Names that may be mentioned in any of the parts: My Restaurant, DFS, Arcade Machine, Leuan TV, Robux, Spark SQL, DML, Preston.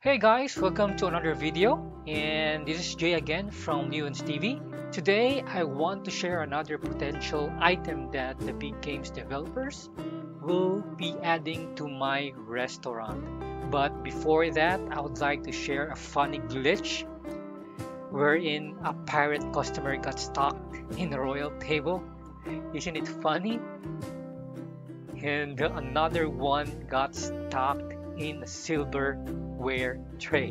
Hey guys, welcome to another video, and this is Jay again from Leuan TV. Today I want to share another potential item that the big games developers will be adding to my restaurant. But before that, I would like to share a funny glitch wherein a pirate customer got stuck in a royal table. Isn't it funny? And another one got stuck in a silverware tray.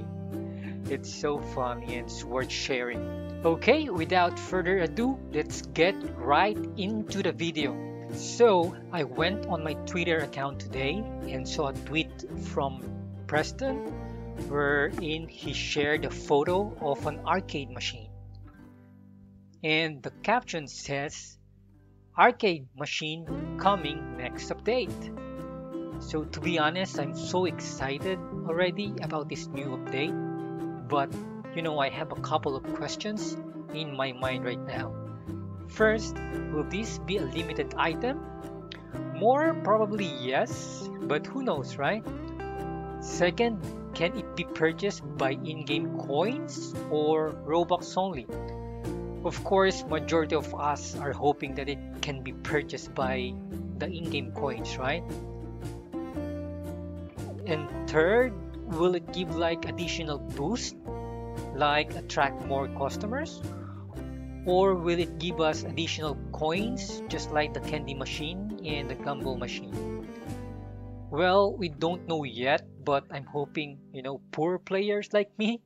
It's so funny and it's worth sharing. Okay, without further ado, let's get right into the video. So I went on my Twitter account today and saw a tweet from Preston wherein he shared a photo of an arcade machine, and the caption says, "Arcade Machine coming next update." So to be honest, I'm so excited already about this new update, but you know, I have a couple of questions in my mind right now. First, will this be a limited item? More probably yes, but who knows, right? Second, can it be purchased by in-game coins or Robux only? Of course, majority of us are hoping that it can be purchased by the in-game coins, right? And third, will it give like additional boost, like attract more customers? Or will it give us additional coins, just like the candy machine and the gumball machine? Well, we don't know yet, but I'm hoping, you know, poor players like me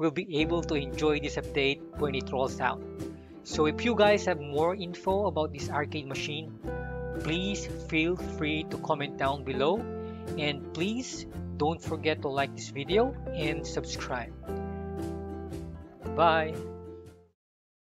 will be able to enjoy this update when it rolls out. So if you guys have more info about this arcade machine, please feel free to comment down below. And please don't forget to like this video and subscribe. Bye.